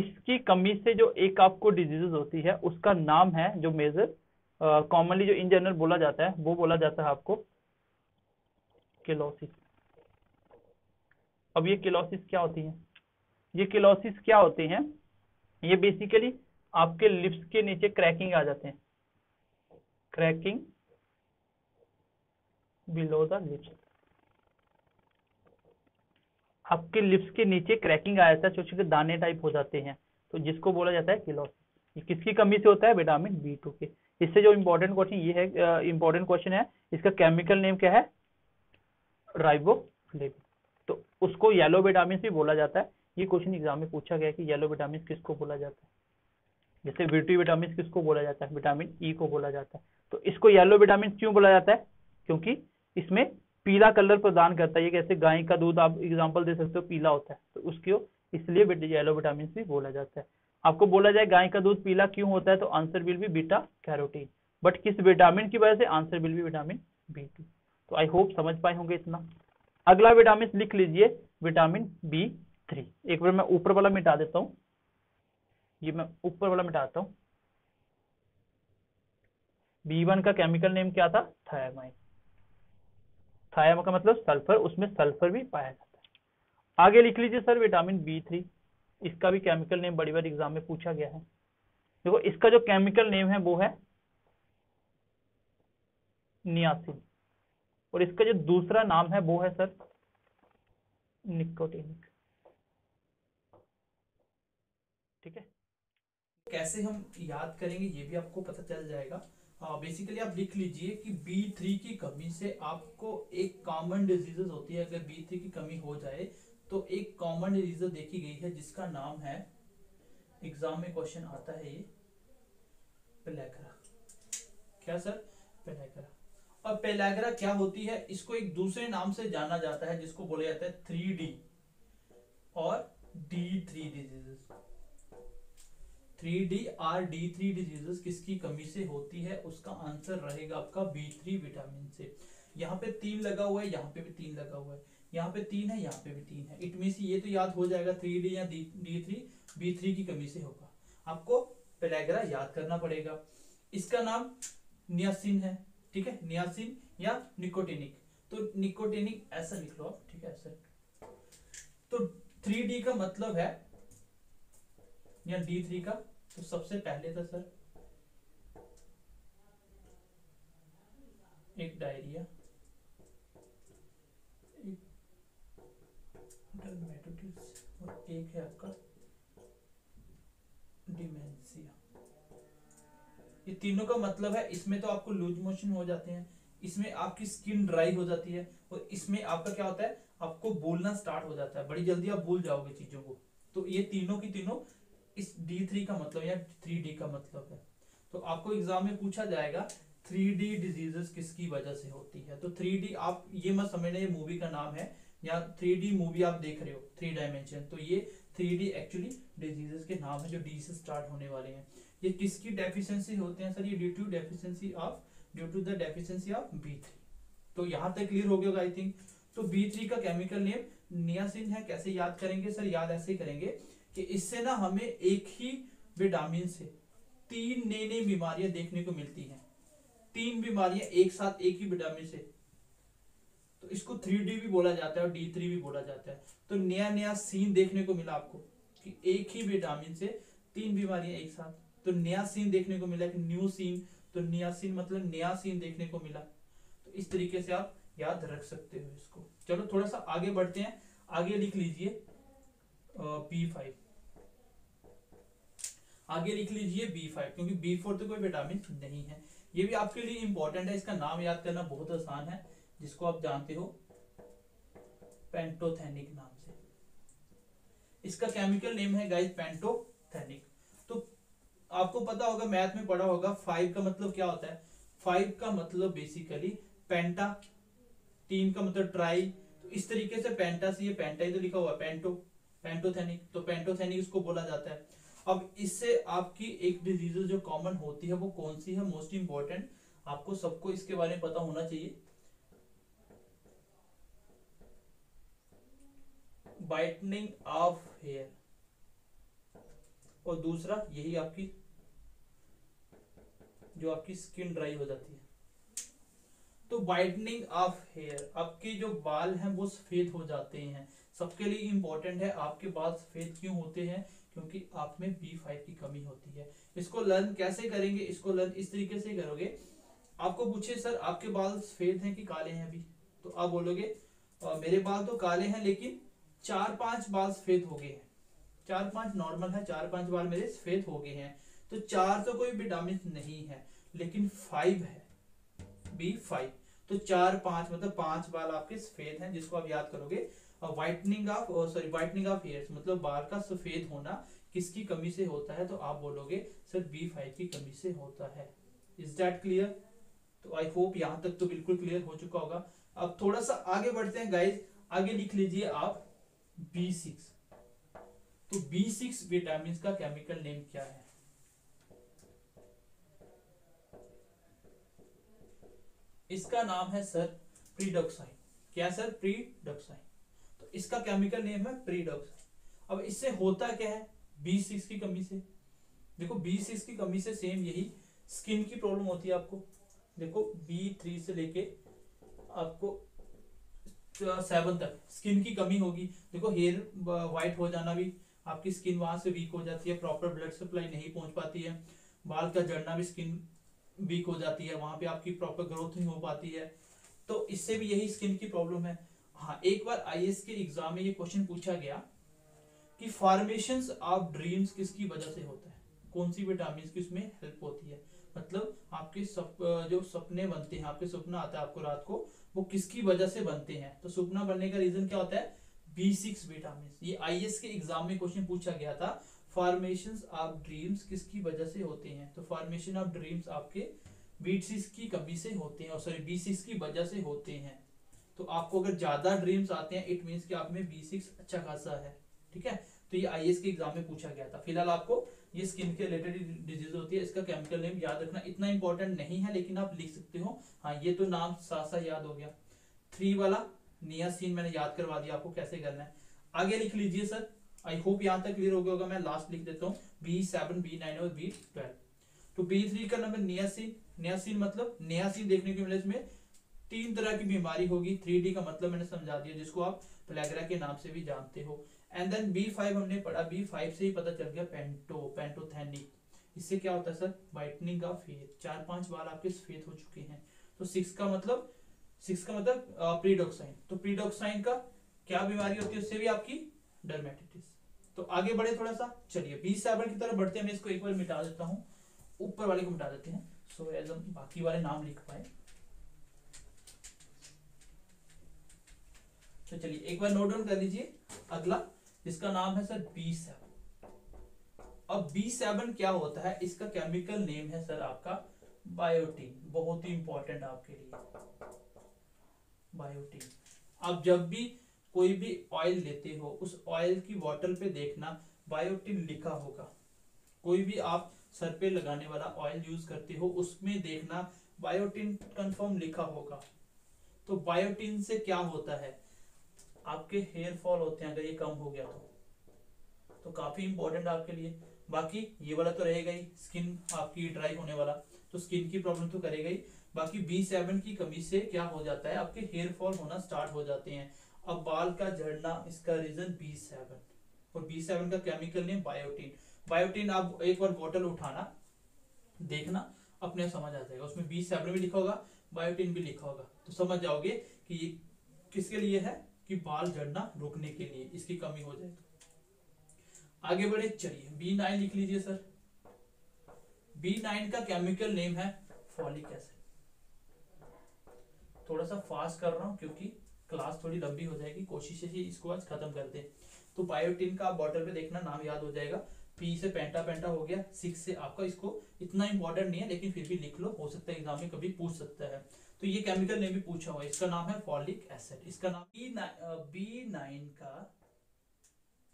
इसकी कमी से जो एक आपको डिजीजेज होती है उसका नाम है, जो मेजर कॉमनली uh, जो इन जनरल बोला जाता है वो बोला जाता है आपको केलोसिस। अब ये केलोसिस क्या होती है? ये केलोसिस क्या होते हैं? ये बेसिकली आपके लिप्स के नीचे क्रैकिंग आ जाते हैं, क्रैकिंग बिलो द लिप्स। आपके लिप्स के नीचे क्रैकिंग आ जाता है, छोटे छोटे दाने टाइप हो जाते हैं, तो जिसको बोला जाता है केलोसिस। ये किसकी कमी से होता है? विटामिन बी टू के। इससे जो इम्पोर्टेंट क्वेश्चन ये है, इम्पोर्टेंट क्वेश्चन है, इसका केमिकल नेम क्या है? राइबोफ्लेविन। तो उसको येलो विटामिन भी बोला जाता है। ये क्वेश्चन एग्जाम में पूछा गया कि येलो विटामिन किसको बोला जाता है। जैसे बीटी विटामिन किसको बोला जाता है? विटामिन ई को बोला जाता है। तो इसको येलो विटामिन क्यों बोला जाता है? क्योंकि इसमें पीला कलर प्रदान करता है। ये कैसे गाय का दूध आप एग्जाम्पल दे सकते हो, पीला होता है, तो उसको इसलिए येलो विटामिन भी बोला जाता है। आपको बोला जाए गाय का दूध पीला क्यों होता है, तो answer will be beta carotene, but किस विटामिन की वजह से? Answer will be vitamin B two. तो आई होप समझ पाए होंगे इतना। अगला विटामिन लिख लीजिए, विटामिन बी थ्री। एक बार मैं ऊपर वाला मिटा देता हूं, ये मैं ऊपर वाला मिटाता हूं। बी वन का केमिकल नेम क्या था? थायमाइन। थायमा का मतलब सल्फर, उसमें सल्फर भी पाया जाता है। आगे लिख लीजिए सर विटामिन बी थ्री। इसका भी केमिकल नेम बड़ी बार एग्जाम में पूछा गया है। देखो इसका जो केमिकल नेम है वो है नियासिन, और इसका जो दूसरा नाम है वो है सर निकोटिनिक। ठीक है, कैसे हम याद करेंगे ये भी आपको पता चल जाएगा। बेसिकली आप लिख लीजिए कि बी थ्री की कमी से आपको एक कॉमन डिजीजेस होती है। अगर बी थ्री की कमी हो जाए तो एक कॉमन डिजीज देखी गई है जिसका नाम है, एग्जाम में क्वेश्चन आता है ये, पेलाग्रा। क्या सर? पेलाग्रा। और पेलाग्रा क्या होती है? इसको एक दूसरे नाम से जाना जाता है जिसको बोला जाता है थ्री डी और D three diseases. Three D are D three diseases किसकी कमी से होती है? उसका आंसर रहेगा आपका बी थ्री विटामिन से। यहाँ पे तीन लगा हुआ है, यहाँ पे भी तीन लगा हुआ है, यहाँ पे तीन है, यहाँ पे भी तीन है। इट मीन्स ये तो याद हो जाएगा थ्री डी या डी थ्री बी थ्री की कमी से होगा। आपको पेलाग्रा याद करना पड़ेगा। इसका नाम नियासिन है, ठीक है, नियासिन या निकोटिनिक। तो निकोटिनिक ऐसा लिख लो आप, ठीक है, ऐसा। तो थ्री डी का मतलब है या डी थ्री का, तो सबसे पहले था सर एक डायरिया, और एक है आपका डिमेंशिया। ये तीनों का मतलब है, इसमें तो आपको लूज मोशन हो जाते हैं, इसमें आपकी स्किन ड्राई हो जाती है, और इसमें आपका क्या होता है, आपको बोलना स्टार्ट हो जाता है, बड़ी जल्दी आप भूल जाओगे चीजों को। तो ये तीनों की तीनों इस डी थ्री का मतलब या थ्री डी का मतलब है। तो आपको एग्जाम में पूछा जाएगा थ्री डी डिजीजेस किसकी वजह से होती है। तो थ्री डी आप ये मत समझना ये मूवी का नाम है या थ्री डी मूवी आप देख रहे हो, थ्री डायमेंशन। तो ये थ्री डी एक्चुअली डिजीजेस के नाम है जो डी से स्टार्ट होने वाले हैं। ये किसकी डेफिशिएंसी होते हैं सर? ये due to deficiency of due to the deficiency of B three. तो यहाँ तक क्लियर हो गया आई थिंक। तो बी थ्री का केमिकल नेम नियासिन है। कैसे याद करेंगे सर? याद ऐसे ही करेंगे कि इससे ना हमें एक ही विटामिन से तीन नई नई बीमारियां देखने को मिलती हैं। तीन बीमारियां एक साथ एक ही विटामिन से, तो इसको थ्री डी भी बोला जाता है और डी थ्री भी बोला जाता है। तो नया नया सीन देखने को मिला आपको कि एक ही विटामिन से तीन बीमारियां एक साथ, तो नया सीन देखने को मिला कि न्यू सीन। तो नया सीन मतलब नया सीन देखने को मिला। तो इस तरीके से आप याद रख सकते हो इसको। चलो थोड़ा सा आगे बढ़ते हैं। आगे लिख लीजिए बी फाइव, आगे लिख लीजिए बी फाइव, क्योंकि बी फोर तो कोई विटामिन नहीं है। ये भी आपके लिए इंपॉर्टेंट है। इसका नाम याद करना बहुत आसान है, जिसको आप जानते हो पेंटोथेनिक नाम से। इसका केमिकल नेम है गाइस पेंटोथेनिक। तो आपको पता होगा, मैथ में पढ़ा होगा, फाइव का मतलब क्या होता है? फाइव का मतलब बेसिकली पेंटा, तीन का मतलब ट्राई, तो इस तरीके से पेंटा से ये पेंटा ही तो लिखा हुआ है, पेंटो पेंटोथेनिक, तो पेंटोथेनिक इसको बोला जाता है। अब इससे आपकी एक डिजीज जो कॉमन होती है वो कौन सी है, मोस्ट इंपॉर्टेंट, आपको सबको इसके बारे में पता होना चाहिए, बाइटनिंग ऑफ हेयर, और दूसरा यही आपकी जो आपकी स्किन ड्राई हो जाती है। तो वाइटनिंग ऑफ हेयर, आपके जो बाल हैं वो सफेद हो जाते हैं, सबके लिए इम्पोर्टेंट है। आपके बाल सफेद क्यों होते हैं, क्योंकि आप में बी फाइव की कमी होती है। इसको लर्न कैसे करेंगे, इसको लर्न इस तरीके से करोगे, आपको पूछे सर आपके बाल सफेद हैं कि काले हैं अभी, तो आप बोलोगे मेरे बाल तो काले हैं लेकिन चार पांच बाल सफेद हो गए हैं, चार पांच नॉर्मल है, चार पांच बाल मेरे सफेद हो गए हैं, तो चार तो कोई भी डैमेज नहीं है लेकिन फाइव है, बी फाइव, तो चार पांच मतलब पांच बाल आपके सफेद हैं, जिसको आप याद करोगे whitening of sorry whitening of hairs मतलब बाल का सफेद होना किसकी कमी से होता है, तो आप बोलोगे सर बी फाइव की कमी से होता है। Is that clear? तो आई होप यहाँ तक तो बिल्कुल क्लियर हो चुका होगा। अब थोड़ा सा आगे बढ़ते हैं गाइज, आगे लिख लीजिए आप बी सिक्स। तो बी सिक्स विटामिन का केमिकल नेम क्या है? इसका नाम है सर प्रीडोक्साइन। क्या सर? प्रीडोक्साइन। तो इसका केमिकल नेम है प्रीडोक्साइन। अब इससे होता क्या है? बी सिक्स की कमी से, देखो बी सिक्स की कमी से सेम यही स्किन की प्रॉब्लम होती है आपको। देखो बी थ्री से लेके आपको सेवन तक स्किन की कमी होगी। देखो हेयर व्हाइट हो जाना भी, आपकी स्किन वहां से वीक हो जाती है, प्रॉपर ब्लड सप्लाई नहीं पहुंच पाती है, बाल का जड़ना भी स्किन वीक हो जाती है, वहां पे आपकी प्रॉपर ग्रोथ नहीं हो पाती है, तो इससे भी यही स्किन की प्रॉब्लम है। हाँ, एक बार आईएएस के एग्जाम में ये क्वेश्चन पूछा गया कि फॉर्मेशंस ऑफ ड्रीम्स किसकी वजह से होता है, कौन सी विटामिन की उसमें हेल्प होती है, मतलब आपके सप, जो सपने बनते हैं, आपके सपना आता है आपको रात को, वो किसकी वजह से बनते हैं, तो सपना बनने का रीजन क्या होता है? B six vitamin. ये आईएएस के एग्जाम में क्वेश्चन पूछा गया था, फॉर्मेशन ऑफ ड्रीम्स किसकी वजह से होते हैं, तो फॉर्मेशन ऑफ ड्रीम्स आपके बी सिक्स की कमी से होते हैं, और सॉरी बी सिक्स की वजह से होते हैं। तो आपको अगर ज्यादा ड्रीम्स आते हैं इट मींस कि आप में बी सिक्स अच्छा खासा है, ठीक है। तो ये आईएएस के एग्जाम में पूछा गया था। फिलहाल आपको ये स्किन के रिलेटेड डिजीज होती है, इसका केमिकल नेम याद रखना इतना इंपॉर्टेंट नहीं है लेकिन आप लिख सकते हो। हाँ, ये तो नाम सासा याद हो गया, थ्री वाला नियासिन मैंने याद करवा दिया आपको कैसे करना है। आगे लिख लीजिए सर, आई होप यहाँ तक क्लियर हो गया होगा। मैं लास्ट लिख देता हूँ बी सेवन, बी नाइन और बी ट्वेल्व। तो बी थ्री का नंबर नियासिन, नियासिन मतलब नियासिन देखने को मिला इसमें। तीन तरह की बीमारी होगी, थ्री डी का मतलब मैंने समझा दिया जिसको आप प्लेगरा के नाम से भी जानते हो। एंड देन बी फाइव हमने पढ़ा, बी फाइव से ही पता चल गया पेंटो पेंटोथेनिक। इससे क्या होता है सर? वाइटनिंग ऑफ हेयर, चार पांच बाल आपके सफेद हो चुके हैं। तो सिक्स का मतलब सिक्स का मतलब प्रीडोक्साइन। तो प्रीडोक्साइन का क्या बीमारी होती है? उससे भी आपकी डर्मेटाइटिस। तो आगे बढ़े थोड़ा सा, चलिए बी सेवन की तरफ बढ़ते हैं। मैं इसको एक बार मिटा देता हूँ, ऊपर वाले को मिटा देते हैं सो एज हम बाकी वाले नाम लिख पाए। तो चलिए एक बार नोट डाउन कर लीजिए। अगला इसका नाम है सर बी सेवन। अब बी सेवन क्या होता है? इसका केमिकल नेम है सर आपका बायोटिन। बहुत ही इंपॉर्टेंट आपके लिए बायोटिन। आप जब भी कोई भी ऑयल लेते हो उस ऑयल की बॉटल पे देखना बायोटिन लिखा होगा। कोई भी आप सर पे लगाने वाला ऑयल यूज करते हो उसमें देखना बायोटिन कंफर्म लिखा होगा। तो बायोटिन से क्या होता है? आपके हेयर फॉल होते हैं अगर ये कम हो गया तो तो काफी इंपॉर्टेंट आपके लिए। बाकी ये वाला तो रहेगा ही, स्किन आपकी ड्राई होने वाला, तो स्किन की प्रॉब्लम तो करेगा ही। बाकी बी सेवन की कमी से क्या हो जाता है? आपके हेयर फॉल होना स्टार्ट हो जाते हैं। अब बाल का झड़ना, इसका रीजन बी सेवन, और बी सेवन का केमिकल नेम बायोटिन। बायोटिन आप एक बार बोतल उठाना, देखना, अपने समझ आ जाएगा। उसमें बी सेवन भी लिखा होगा, बायोटिन भी लिखा होगा, तो समझ जाओगे कि ये किसके लिए है, कि बाल झड़ना रोकने के लिए इसकी कमी हो जाए। आगे बढ़े, चलिए बी नाइन लिख लीजिए सर। बी नाइन का केमिकल नेम है फॉलिक एसिड। थोड़ा सा फास्ट कर रहा हूं क्योंकि क्लास थोड़ी लंबी हो जाएगी, कोशिश है इसको आज खत्म कर दें। तो बायोटिन का आप बॉटल पे देखना, नाम याद हो जाएगा। पी से पेंटा पेंटा हो गया, सिक्स से आपका इसको इतना इंपॉर्टेंट नहीं है लेकिन फिर भी लिख लो, हो सकता है एग्जाम में कभी पूछ सकता है। तो ये केमिकल ने भी पूछा हुआ, इसका नाम है फॉलिक एसिड। इसका नाम बी नाइन बी नाइन का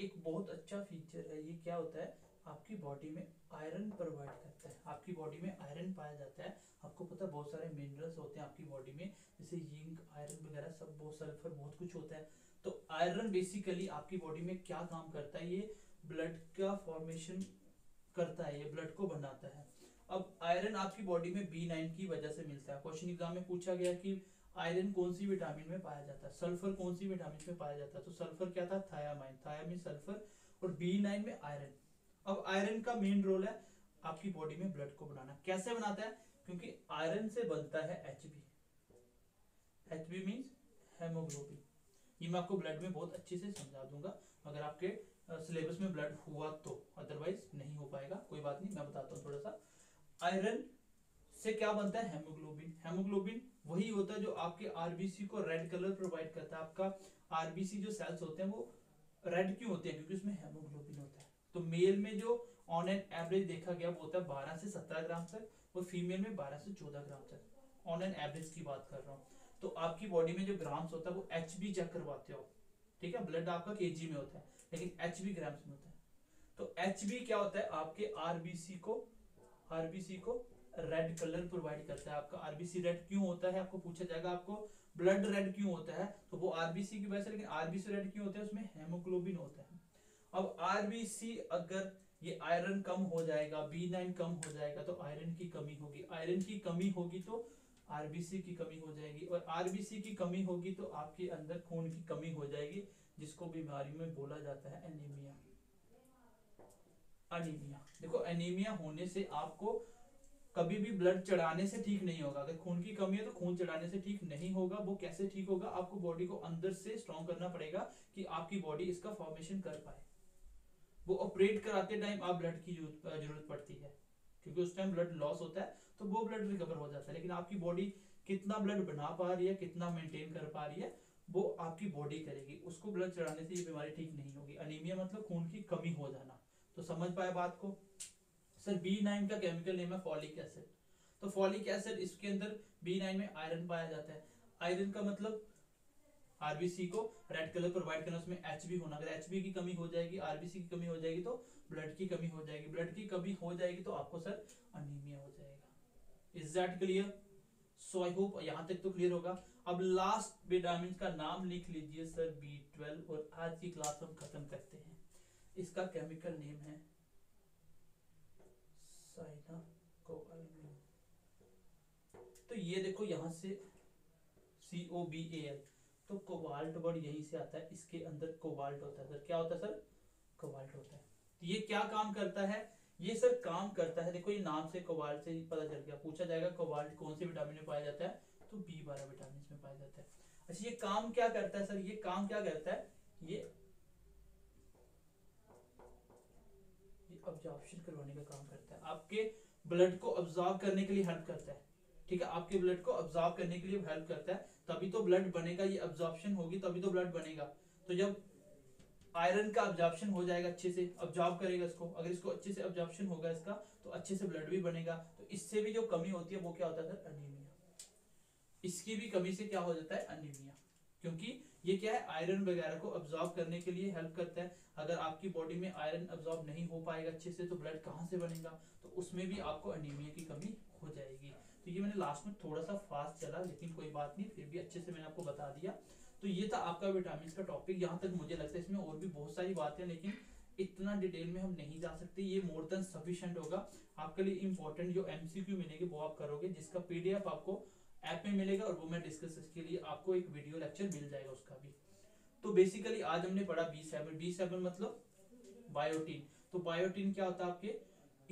एक बहुत अच्छा फीचर है। ये क्या होता है, आपकी बॉडी में आयरन प्रोवाइड करता है। आपकी बॉडी में आयरन पाया जाता है। आपको पता है बहुत सारे मिनरल्स होते हैं आपकी बॉडी में, जैसे जिंक, आयरन वगैरह सब, बहुत सल्फर, बहुत कुछ होता है। तो आयरन बेसिकली आपकी बॉडी में क्या काम करता है, ये ब्लड का फॉर्मेशन करता है, ये ब्लड को बनाता है। अब आयरन आपकी बॉडी में बी नाइन की वजह से मिलता है। क्वेश्चन एग्जाम में पूछा गया कि आयरन कौन सी विटामिन में पाया जाता है, सल्फर कौन सी विटामिन में पाया जाता है। तो सल्फर क्या था, थायामाइन, थायामाइन सल्फर, और बी नाइन में आयरन। अब आयरन का मेन रोल है आपकी बॉडी में ब्लड को बनाना। कैसे बनाता है, क्योंकि आयरन से बनता है एचबी। HB means haemoglobin. ये मैं आपको ब्लड में बहुत अच्छे से समझा दूंगा अगर आपके सिलेबस में ब्लड हुआ तो, अदरवाइज नहीं हो पाएगा, कोई बात नहीं, मैं बताता हूँ थोड़ा सा। आयरन से क्या बनता है, हेमोग्लोबिन। हेमोग्लोबिन वही होता है जो आपके आरबीसी को रेड कलर प्रोवाइड करता है। आपका आरबीसी जो सेल्स होते हैं वो रेड क्यों होते हैं, क्योंकि उसमें हेमोग्लोबिन होता है। तो मेल में जो ऑन एन एवरेज देखा गया वो होता है बारह से सत्रह ग्राम तक, और फीमेल में बारह से चौदह ग्राम तक, ऑन एन एवरेज की बात कर रहा हूँ। तो आपकी बॉडी में जो ग्राम्स होता है वो एच बी चेक करवाते हो, ठीक है। ब्लड आपका केजी में होता है लेकिन एच बी ग्राम्स में होता है। तो एच बी क्या होता है, आपके आरबीसी को आरबीसी को रेड कलर प्रोवाइड करता है। आपका आरबीसी रेड क्यों होता है, आपको पूछा जाएगा आपको ब्लड रेड क्यों होता है, तो वो आरबीसी की वजह से। लेकिन आरबीसी रेड क्यों होता है, उसमें हेमोग्लोबिन होता है। अब आरबीसी अगर ये आयरन कम हो जाएगा, बी नाइन कम हो जाएगा, तो आयरन की कमी होगी। आयरन की कमी होगी तो आरबीसी की कमी हो जाएगी, और आरबीसी की कमी होगी तो आपके अंदर खून की कमी हो जाएगी, जिसको बीमारी में बोला जाता है एनीमिया। एनीमिया देखो, एनीमिया होने से आपको कभी भी ब्लड चढ़ाने से ठीक नहीं होगा। अगर खून की कमी है तो खून चढ़ाने से ठीक नहीं होगा। वो कैसे ठीक होगा, आपको बॉडी को अंदर से स्ट्रॉन्ग करना पड़ेगा कि आपकी बॉडी इसका फॉर्मेशन कर पाए। वो ऑपरेट कराते टाइम आप ब्लड की जरूरत पड़ती है, क्योंकि उस टाइम ब्लड लॉस होता है, तो वो ब्लड रिकवर हो जाता है। लेकिन आपकी बॉडी कितना ब्लड बना पा रही है, कितना मेंटेन कर पा रही है, वो आपकी बॉडी करेगी। उसको ब्लड चढ़ाने से ये बीमारी ठीक नहीं होगी। एनीमिया मतलब खून की कमी हो जाना। तो समझ पाए बात को। सर बी नाइन का केमिकल नेम है फॉलिक एसिड। तो फॉलिक एसिड, इसके अंदर बी नाइन में आयरन पाया जाता है। आयरन का मतलब आरबीसी को रेड कलर प्रोवाइड करना, उसमें एच बी होना। अगर एच बी की कमी हो जाएगी, आरबीसी की कमी हो जाएगी, तो ब्लड की कमी हो जाएगी। ब्लड की कमी हो जाएगी तो आपको सर अनीमिया हो जाएगा। Is that clear? So I hope यहाँ तक तो क्लियर होगा। अब लास्ट विटामिन का नाम लिख लीजिए सर, बी ट्वेल्व। और आज की क्लास हम खत्म करते हैं। इसका केमिकल नेम है साइनाकोअल्मीन। तो ये देखो यहाँ से C O B A L, तो कोबाल्ट वर्ड यहीं से आता है। इसके अंदर कोबाल्ट होता है। सर क्या होता है सर, कोबाल्ट होता है। तो ये क्या काम करता है, ये सर काम करता है, देखो ये नाम से कोबाल्ट से पता चल गया। पूछा जाएगा कोबाल्ट कौन से विटामिन में पाया जाता है, तो बी बारह विटामिन में पाया जाता है। अच्छा, ये काम क्या करता है सर, ये काम क्या करता है, ये अब्जॉर्प्शन करवाने का काम करता है। आपके ब्लड को अब्जॉर्ब करने के लिए हेल्प करता है, ठीक है। आपके ब्लड को अब्जॉर्ब करने के लिए हेल्प करता है, तभी तो ब्लड बनेगा। ये अब्जॉर्प्शन होगी तभी तो ब्लड बनेगा। तो जब आयरन का अब्जॉर्प्शन हो जाएगा, अच्छे से अब्जॉर्ब करेगा इसको, अगर इसको अच्छे से अब्जॉर्प्शन होगा इसका, तो अच्छे से ब्लड भी बनेगा। तो इससे भी जो कमी होती है वो क्या होता है सर, एनीमिया। इसकी भी कमी से क्या हो जाता है, एनीमिया। क्योंकि ये क्या है, आयरन वगैरह को अब्जॉर्ब करने के लिए हेल्प करता है। अगर आपकी बॉडी में आयरन अब्जॉर्ब नहीं हो पाएगा अच्छे से, तो ब्लड कहाँ से बनेगा, तो उसमें भी आपको एनीमिया की कमी हो जाएगी। तो ये मैंने लास्ट में थोड़ा सा फास्ट चला, लेकिन कोई बात नहीं, फिर भी अच्छे से मैंने आपको बता दिया। तो ये था आपका विटामिन का टॉपिक। यहाँ तक मुझे लगता है इसमें और भी बहुत सारी बातें, लेकिन इतना डिटेल में हम नहीं जा सकते। ये मोर देन सफिशिएंट होगा आपके लिए। इंपॉर्टेंट जो एमसीक्यू मिलेंगे वो आप करोगे, जिसका पीडीएफ आपको ऐप में मिलेगा, और वो मैं डिस्कस के लिए आपको एक वीडियो लेक्चर मिल जाएगा उसका भी। तो बेसिकली आज हमने पढ़ा बी सेवन। बी सेवन मतलब बायोटिन। तो बायोटिन क्या होता है, आपके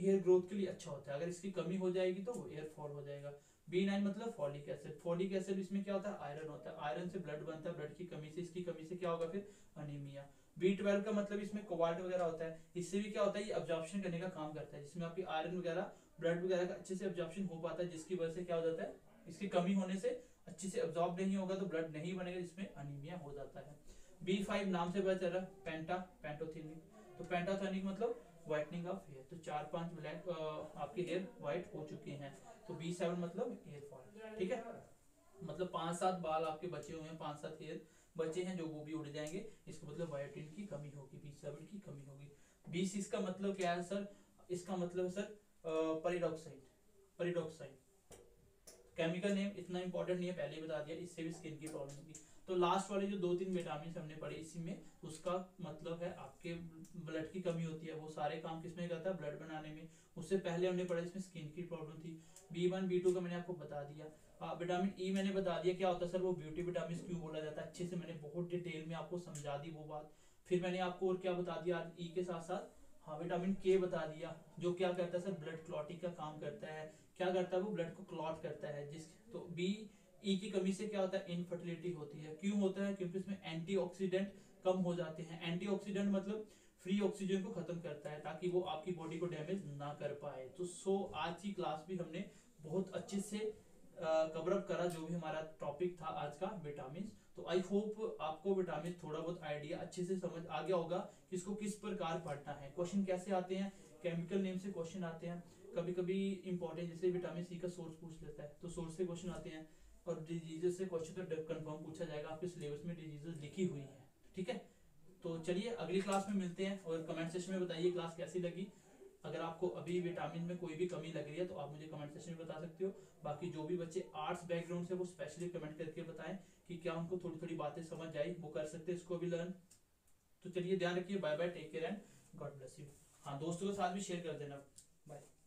हेयर ग्रोथ के लिए अच्छा होता है। अगर इसकी कमी हो जाएगी तो वो हेयर फॉल हो जाएगा। बी नाइन मतलब फॉलिक एसिड। फॉलिक एसिड इसमें क्या होता है, आयरन होता है। आयरन से ब्लड बनता है, ब्लड की कमी से, इसकी कमी से क्या होगा फिर, अनीमिया। बी ट्वेल्व का मतलब इसमें कोबाल्ट वगैरह होता है। इससे भी क्या होता है, ये अब्जॉर्प्शन करने का काम करता है, जिसमें आपकी आयरन वगैरह ब्लड वगैरह का अच्छे से अब्जॉर्प्शन हो पाता है, जिसकी वजह से क्या हो जाता है, इसकी कमी होने से अच्छे से अब्जॉर्ब नहीं होगा तो ब्लड नहीं बनेगा, जिसमें अनीमिया हो जाता है। बी फाइव नाम से पता चल रहा है, पेंटा पेंटोथेनिक। तो पेंटाथेनिक मतलब व्हाइटनिंग ऑफ हेयर। तो चार पांच ब्लैक आपके हेयर व्हाइट हो चुके हैं। तो बी सेवन मतलब हेयर फॉल, ठीक है, मतलब पांच सात बाल आपके बचे हुए हैं, पांच सात हेयर बचे हैं जो वो भी उड़ जाएंगे। इसका मतलब वाइटिन की कमी होगी, बी सेवन की कमी होगी। बी सिक्स का मतलब क्या है सर? इसका मतलब है sir pyridoxide. Pyridoxide chemical name इतना इंपॉर्टेंट नहीं है, पहले ही बता दिया, इससे भी स्किन की प्रॉब्लम होगी। तो लास्ट वाले जो दो तीन विटामिन हमने पढ़े इसी में, उसका मतलब है आपके ब्लड की कमी होती है, वो सारे काम किसमें करता है? ब्लड बनाने में। उससे पहले हमने पढ़ा इसमें स्किन की प्रॉब्लम थी। बी वन बी टू का मैंने आपको बता दिया। विटामिन ई मैंने बता दिया क्या होता है सर, वो ब्यूटी विटामिन क्यों बोला जाता है, अच्छे से मैंने बहुत डिटेल में आपको समझा दी वो बात। फिर मैंने आपको और क्या बता दिया आज ई के साथ साथ, हाँ विटामिन के बता दिया, जो क्या करता है सर ब्लड क्लॉटिंग का काम करता है। क्या करता है वो? ब्लड को क्लॉट करता है। जिस तो बी ई की कमी से क्या होता है? इनफर्टिलिटी होती है। क्यों होता है? क्योंकि इसमें एंटीऑक्सीडेंट कम हो जाते हैं। एंटीऑक्सीडेंट मतलब फ्री ऑक्सीजन को खत्म करता है ताकि वो आपकी बॉडी को डैमेज ना कर पाए। तो सो आज की क्लास भी हमने बहुत अच्छे से कवर अप करा जो भी हमारा टॉपिक था आज का विटामिन। तो आई होप आपको विटामिन थोड़ा बहुत आइडिया अच्छे से समझ आ गया होगा कि इसको किस प्रकार पढ़ना है। क्वेश्चन कैसे आते हैं? केमिकल नेम से क्वेश्चन आते हैं, कभी कभी इंपॉर्टेंट जैसे विटामिन सी का सोर्स पूछ लेता है तो सोर्स से क्वेश्चन आते हैं, और डिजीजेस से क्वेश्चन तो कंफर्म पूछा जाएगा, आपके सिलेबस में डिजीजेस लिखी हुई है, ठीक है। तो चलिए अगली क्लास में मिलते हैं, और कमेंट सेक्शन में बताइए क्लास कैसी लगी। अगर आपको अभी विटामिन में कोई भी कमी लग रही है तो आप मुझे कमेंट सेक्शन में बता सकते हो। बाकी जो भी बच्चे आर्ट्स बैकग्राउंड से वो स्पेशली कमेंट करके बताएं कि क्या उनको थोड़ी थोड़ी बातें समझ आई, वो कर सकते हैं इसको भी लर्न। तो चलिए ध्यान रखिए, bye bye, take care and God bless you. हाँ दोस्तों के साथ भी शेयर कर देना, बाय।